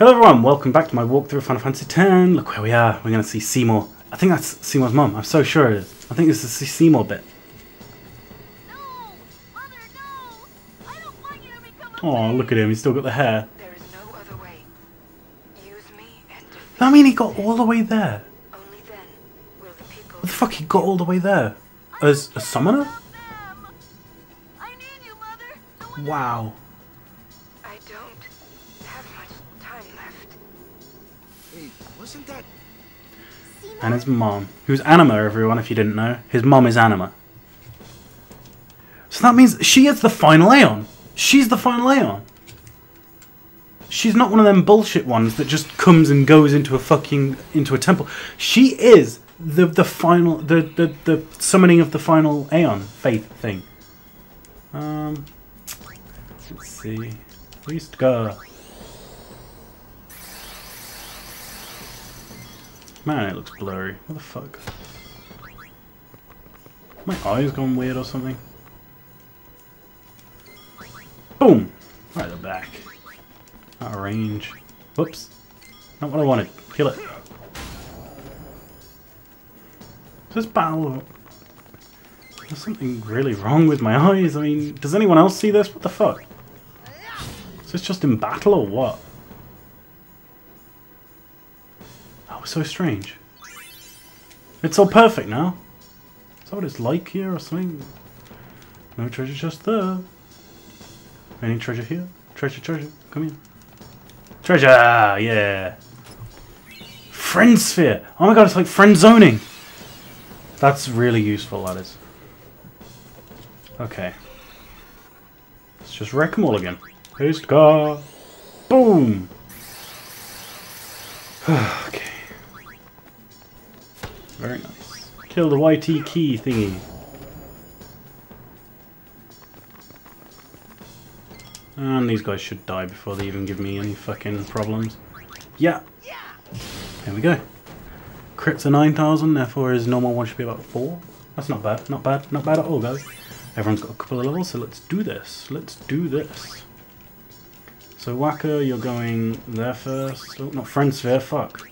Hello everyone, welcome back to my walkthrough of Final Fantasy X. Look where we are, we're going to see Seymour. I think that's Seymour's mum, I'm so sure it is. I think this is the Seymour bit. No! Mother, no! I don't want you to become a man. Oh, look at him, he's still got the hair. There is no other way. Use me and defeat. I mean, he got all the way there. Only then will the people... What the fuck, he got all the way there? As a summoner? I need you, Mother. No, wow. And his mom, who's Anima, everyone, if you didn't know. His mom is Anima. So that means she is the final Aeon. She's the final Aeon. She's not one of them bullshit ones that just comes and goes into a fucking, into a temple. She is the final, the summoning of the final Aeon faith thing. Let's see. Priest girl. Man, it looks blurry. What the fuck? My eyes gone weird or something? Boom! Right at the back. Out of range. Whoops. Not what I wanted. Kill it. This battle... There's something really wrong with my eyes. I mean, does anyone else see this? What the fuck? Is this just in battle or what? So strange. It's all perfect now. Is that what it's like here or something? No treasure just there. Any treasure here? Treasure, treasure. Come here. Treasure! Yeah! Friend sphere! Oh my god, it's like friend zoning! That's really useful, that is. Okay. Let's just wreck them all again. Here's go! Boom! Okay. Very nice. Kill the YT key thingy. And these guys should die before they even give me any fucking problems. Yeah. There we go. Crits are 9,000, therefore his normal one should be about 4. That's not bad. Not bad. Not bad at all, guys. Everyone's got a couple of levels, so let's do this. Let's do this. So Wakka, you're going there first. Oh, not friend sphere. Fuck.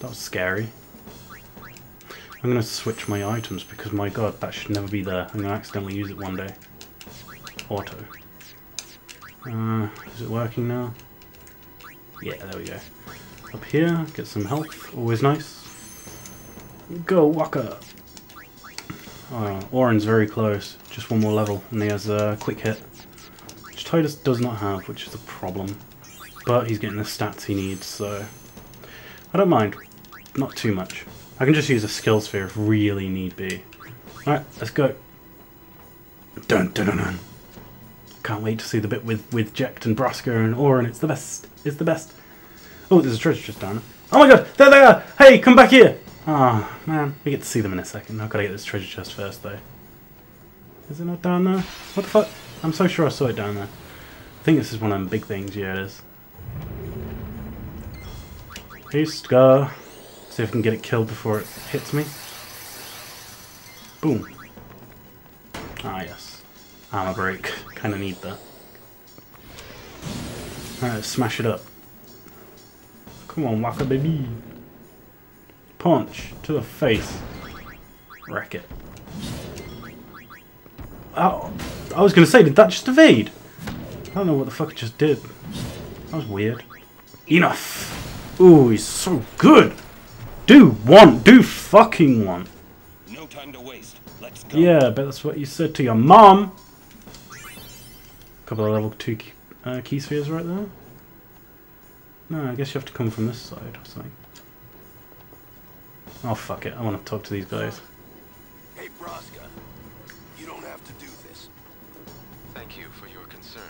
That was scary. I'm going to switch my items because, my god, that should never be there. I'm going to accidentally use it one day. Auto. Is it working now? Yeah, there we go. Up here, get some health. Always nice. Go, Wakka! Oh, Auron's very close. Just one more level, and he has a quick hit. Which Tidus does not have, which is a problem. But he's getting the stats he needs, so... I don't mind. Not too much. I can just use a skill sphere if really need be. Alright, let's go. Dun dun dun dun. Can't wait to see the bit with Jecht and Braska and Auron. It's the best. It's the best. Oh, there's a treasure just down. Oh my god, there they are! Hey, come back here! Ah, oh, man. We get to see them in a second. I've got to get this treasure chest first, though. Is it not down there? What the fuck? I'm so sure I saw it down there. I think this is one of them big things. Yeah, it is. Let's go. See if I can get it killed before it hits me. Boom. Ah, yes. Armor break. Kind of need that. Alright, let's smash it up. Come on, Wakka baby. Punch to the face. Wreck it. Oh, I was going to say, did that just evade? I don't know what the fuck it just did. That was weird. Enough! Ooh, he's so good. Do one, do fucking one. No time to waste. Let's go. Yeah, but that's what you said to your mom. Couple of level 2 key spheres right there. No, I guess you have to come from this side or something. Oh fuck it, I want to talk to these guys. Hey Braska, you don't have to do this. Thank you for your concern.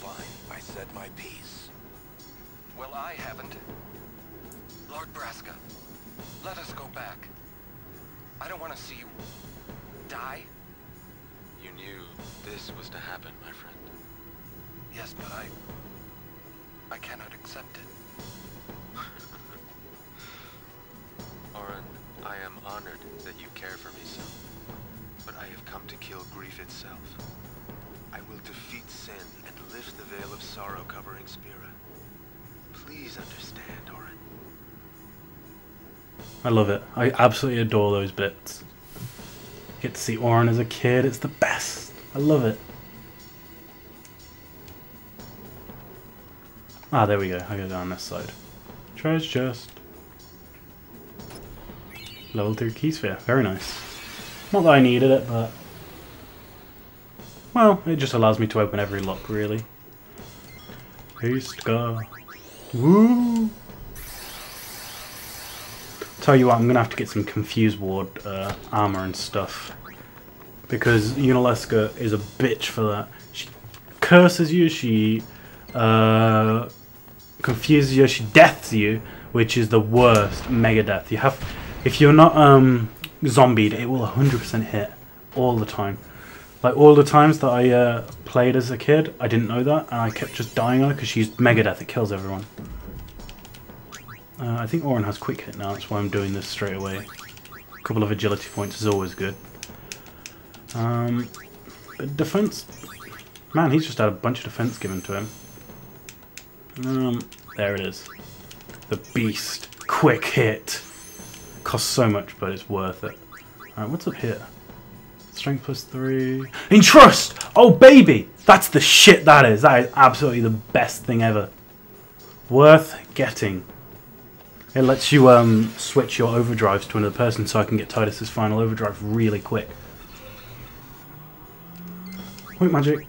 Fine, I said my piece. Well, I haven't. Lord Braska, let us go back. I don't want to see you die. You knew this was to happen, my friend. Yes, but I cannot accept it. Auron, I am honored that you care for me so. But I have come to kill grief itself. I will defeat Sin and lift the veil of sorrow covering Spira. Please understand, Auron. I love it. I absolutely adore those bits. Get to see Auron as a kid. It's the best. I love it. Ah, there we go. I go down this side. Treasure chest. Level 2 Keysphere. Very nice. Not that I needed it, but... well, it just allows me to open every lock, really. Haste go. Woo! Tell you what, I'm gonna have to get some Confuse Ward armor and stuff, because Yunalesca is a bitch for that. She curses you, she confuses you, she deaths you, which is the worst mega death. You have, if you're not zombied, it will 100% hit all the time. Like all the times that I played as a kid, I didn't know that, and I kept just dying on her because she's mega death. It kills everyone. I think Auron has quick hit now, that's why I'm doing this straight away. A couple of agility points is always good. But defense... man, he's just had a bunch of defense given to him. There it is. The beast. Quick hit. Costs so much, but it's worth it. Alright, what's up here? Strength plus 3... Entrust! Oh, baby! That's the shit that is. That is absolutely the best thing ever. Worth getting. It lets you switch your overdrives to another person, so I can get Tidus' final overdrive really quick. Point magic.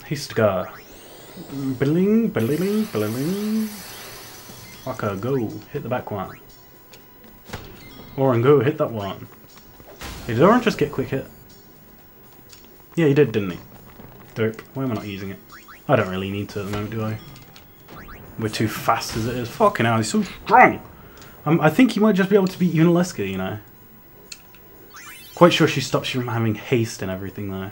Histgar. Bling, bling, bling. Wakka, go. Hit the back one. Auron, go. Hit that one. Hey, did Auron just get quick hit? Yeah, he did, didn't he? Dope. Why am I not using it? I don't really need to at the moment, do I? We're too fast as it is. Fucking hell, he's so strong! I think he might just be able to beat Yunalesca, you know. Quite sure she stops you from having haste and everything, though.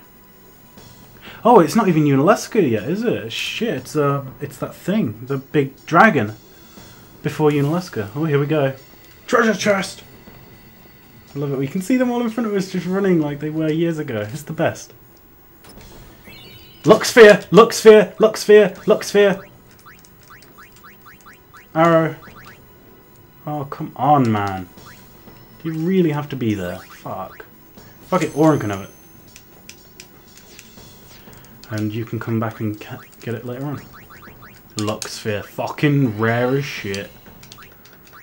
Oh, it's not even Yunalesca yet, is it? Shit, it's that thing. The big dragon. Before Yunalesca. Oh, here we go. Treasure chest! I love it. We can see them all in front of us just running like they were years ago. It's the best. Luxsphere! Luxsphere! Luxsphere! Luxsphere! Arrow. Oh, come on, man. Do you really have to be there? Fuck. Fuck it, Auron can have it. And you can come back and get it later on. Luxsphere. Fucking rare as shit.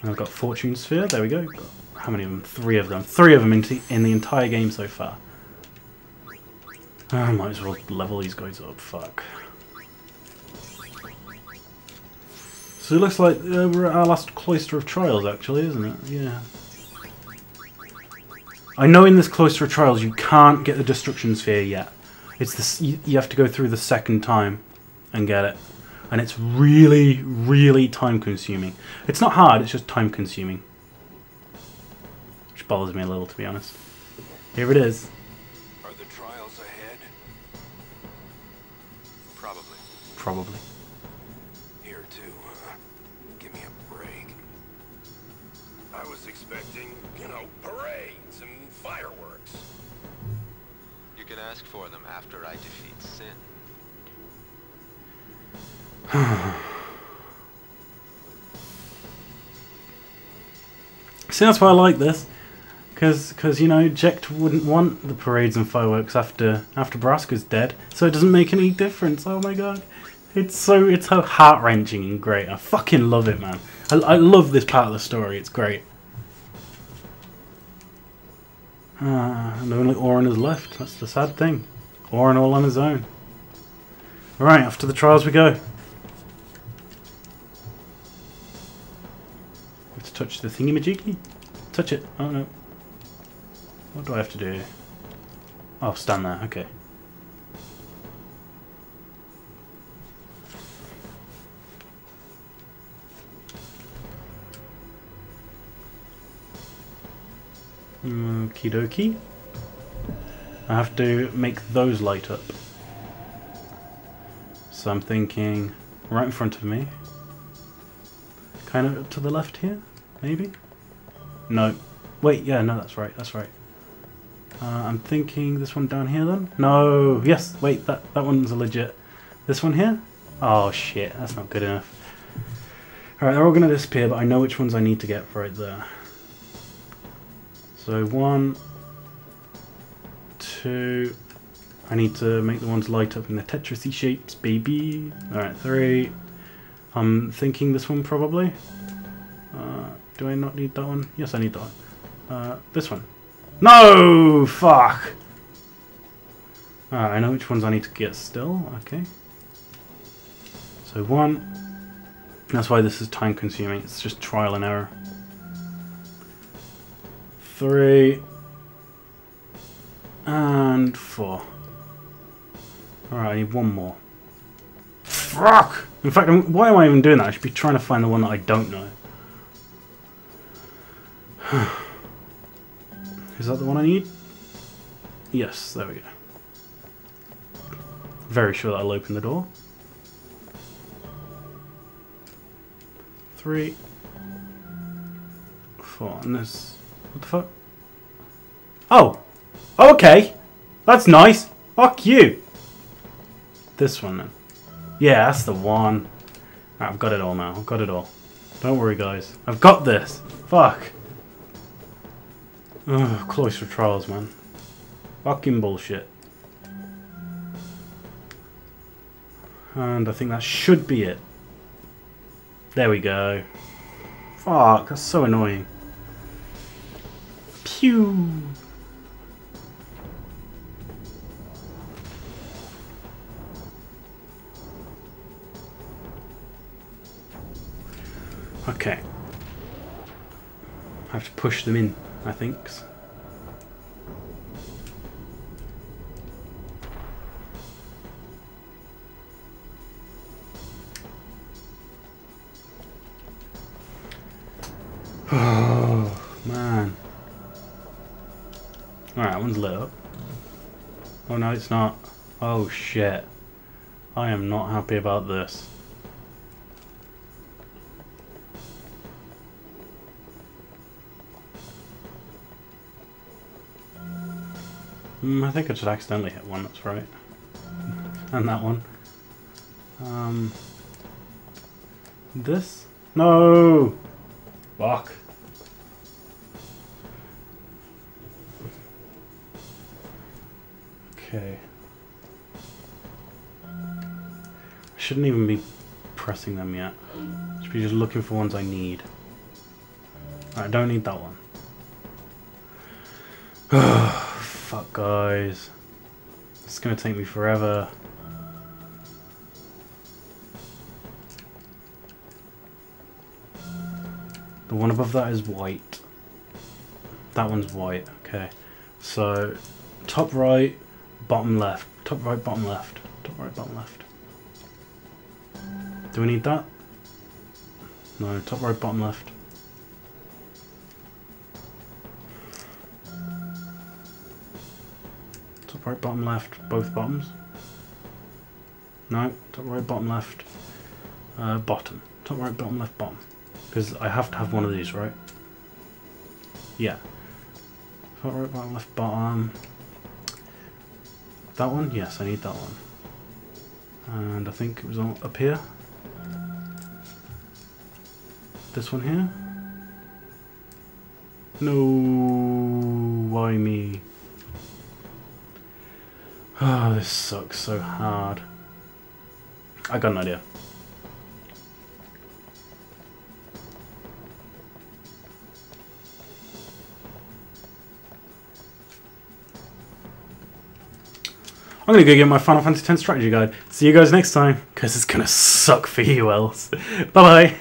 And I've got Fortune Sphere. There we go. Got how many of them? 3 of them. 3 of them in the entire game so far. I might as well level these guys up. Fuck. So it looks like we're at our last Cloister of Trials, actually, isn't it? Yeah. I know in this Cloister of Trials you can't get the Destruction Sphere yet. It's this, you have to go through the second time and get it. And it's really, really time-consuming. It's not hard, it's just time-consuming. Which bothers me a little, to be honest. Here it is. Are the trials ahead? Probably. Probably. Ask for them after I defeat Sin. See, that's why I like this, because you know Jecht wouldn't want the parades and fireworks after Braska's dead, so it doesn't make any difference. Oh my god, it's so heart wrenching and great. I fucking love it, man. I love this part of the story. It's great. And only Auron is left. That's the sad thing. Auron all on his own. Alright, after the trials we go. We have to touch the thingy-majiggy. Touch it. Oh no. What do I have to do? Oh, stand there. Okay. Okie dokie. I have to make those light up. So I'm thinking right in front of me. Kind of up to the left here, maybe? No. Wait, yeah, no, that's right, that's right. I'm thinking this one down here then? No, yes, wait, that one's a legit. This one here? Oh shit, that's not good enough. Alright, they're all going to disappear, but I know which ones I need to get right there. So 1, 2, I need to make the ones light up in the Tetris-y shapes, baby. Alright, 3, I'm thinking this one probably. Do I not need that one? Yes, I need that one. This one. No! Fuck! I know which ones I need to get still. Okay. So 1. That's why this is time consuming. It's just trial and error. 3. And 4. Alright, I need one more. Fuck! In fact, why am I even doing that? I should be trying to find the one that I don't know. Is that the one I need? Yes, there we go. Very sure that'll open the door. 3, 4, and this... What the fuck? Oh! Okay! That's nice! Fuck you! This one then. Yeah, that's the one. Right, I've got it all now. I've got it all. Don't worry, guys. I've got this! Fuck! Ugh, Cloister of Trials, man. Fucking bullshit. And I think that should be it. There we go. Fuck, that's so annoying. Pew! Okay. I have to push them in. I think. Oh man! All right, one's lit up. Oh no, it's not. Oh shit! I am not happy about this. I think I just accidentally hit one, that's right. And that one. This? No! Fuck. Okay. I shouldn't even be pressing them yet. I should be just looking for ones I need. I don't need that one. Ugh. Fuck guys, it's gonna take me forever. The one above that is white. That one's white, okay. So, top right, bottom left. Top right, bottom left. Top right, bottom left. Do we need that? No, top right, bottom left. Right, bottom, left, both bottoms. No, top right, bottom, left, bottom. Top right, bottom, left, bottom. Because I have to have one of these, right? Yeah. Top right, bottom, left, bottom. That one? Yes, I need that one. And I think it was all up here. This one here? No, why me? Oh, this sucks so hard. I got an idea. I'm gonna go get my Final Fantasy X strategy guide. See you guys next time, because it's gonna suck for you else. Bye bye!